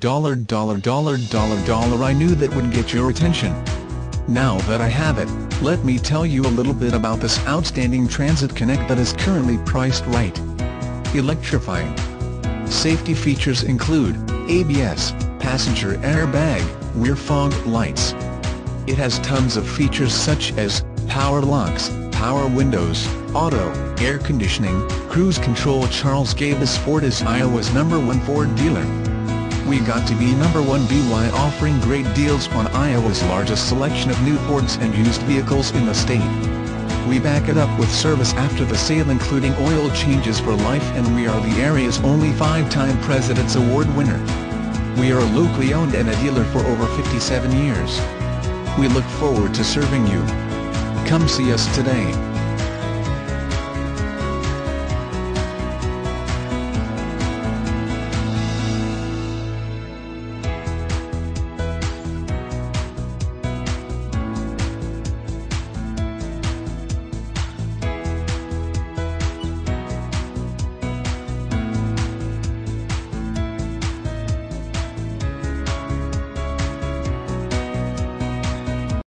$. I knew that would get your attention. Now that I have it, let me tell you a little bit about this outstanding Transit Connect that is currently priced right. Electrifying. Safety features include ABS, passenger airbag, rear fog lights. It has tons of features such as power locks, power windows, auto, air conditioning, cruise control. Charles Gabus Ford is Iowa's #1 Ford dealer. We got to be #1 by offering great deals on Iowa's largest selection of new Fords and used vehicles in the state. We back it up with service after the sale, including oil changes for life, and we are the area's only 5-time President's Award winner. We are locally owned and a dealer for over 57 years. We look forward to serving you. Come see us today.